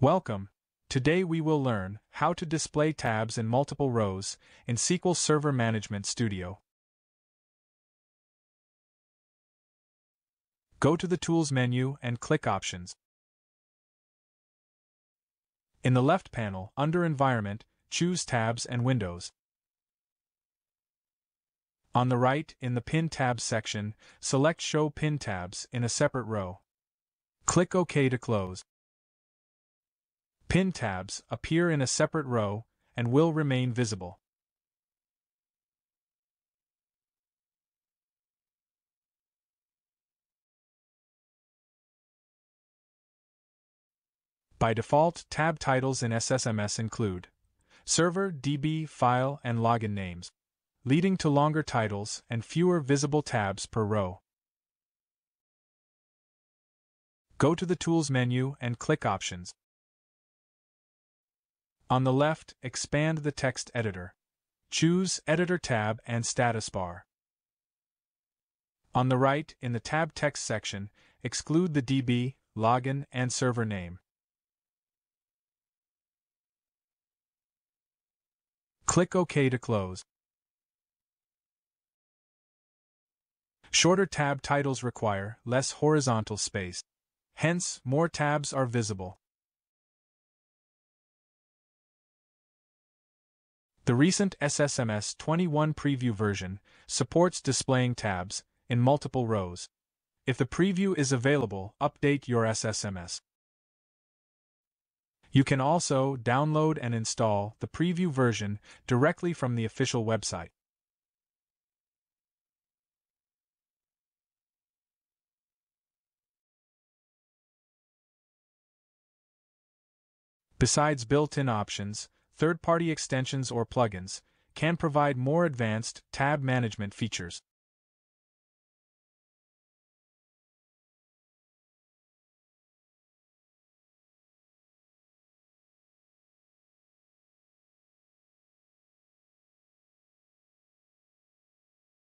Welcome. Today we will learn how to display tabs in multiple rows in SQL Server Management Studio. Go to the Tools menu and click Options. In the left panel, under Environment, choose Tabs and Windows. On the right, in the Pin Tabs section, select Show Pin Tabs in a separate row. Click OK to close. Pin tabs appear in a separate row and will remain visible. By default, tab titles in SSMS include server, DB, file, and login names, leading to longer titles and fewer visible tabs per row. Go to the Tools menu and click Options. On the left, expand the text editor. Choose Editor tab and status bar. On the right, in the tab text section, exclude the DB, login, and server name. Click OK to close. Shorter tab titles require less horizontal space. Hence, more tabs are visible. The recent SSMS 21 preview version supports displaying tabs in multiple rows. If the preview is available, update your SSMS. You can also download and install the preview version directly from the official website. Besides built-in options, third-party extensions or plugins can provide more advanced tab management features.